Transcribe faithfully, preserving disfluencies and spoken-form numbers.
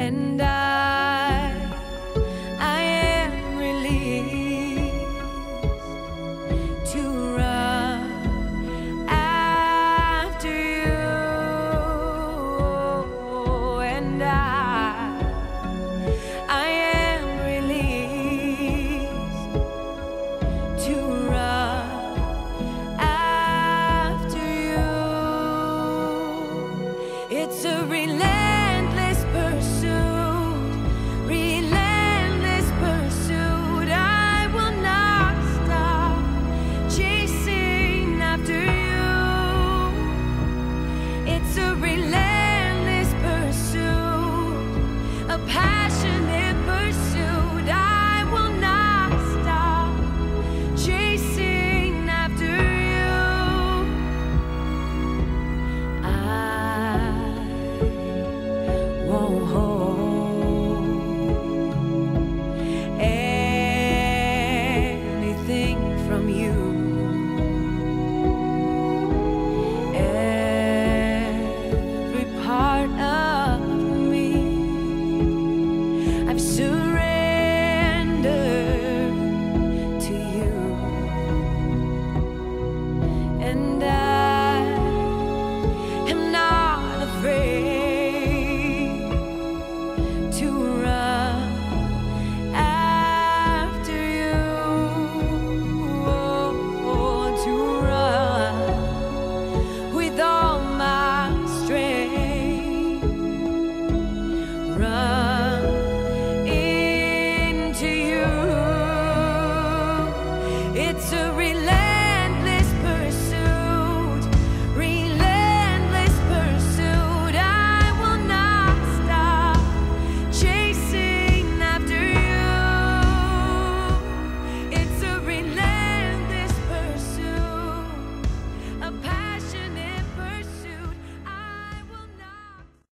and I